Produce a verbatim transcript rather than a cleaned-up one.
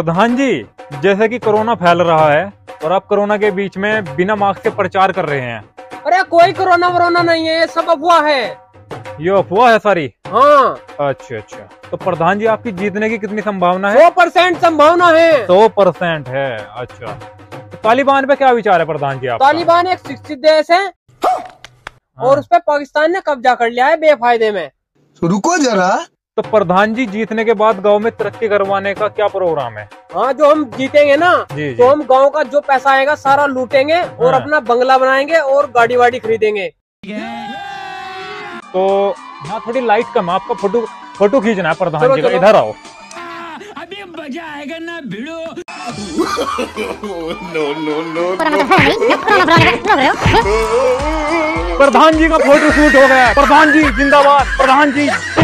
प्रधान जी, जैसे कि कोरोना फैल रहा है और आप कोरोना के बीच में बिना मास्क के प्रचार कर रहे हैं। अरे कोई कोरोना वरोना नहीं है, ये सब अफवाह है। ये अफवाह है सारी? हाँ। अच्छा अच्छा, तो प्रधान जी आपकी जीतने की कितनी संभावना है? सौ परसेंट संभावना है। सौ परसेंट है। अच्छा, तो तालिबान पे क्या विचार है प्रधान जी आपका? तालिबान एक शिक्षित देश है और उस पर पाकिस्तान ने कब्जा कर लिया है बेफायदे में। रुको जरा, तो प्रधान जी जीतने के बाद गांव में तरक्की करवाने का क्या प्रोग्राम है? हाँ, जो हम जीतेंगे ना जी, जी। तो हम गांव का जो पैसा आएगा सारा लूटेंगे और अपना बंगला बनाएंगे और गाड़ी वाड़ी खरीदेंगे। तो हाँ, थोड़ी लाइट कम, आपका फोटो फोटो खींचना है प्रधान जी का। इधर आओ, अभी मजा आएगा ना भिड़ो। प्रधान जी का फोटो शूट हो गया। प्रधान जी जिंदाबाद, प्रधान जी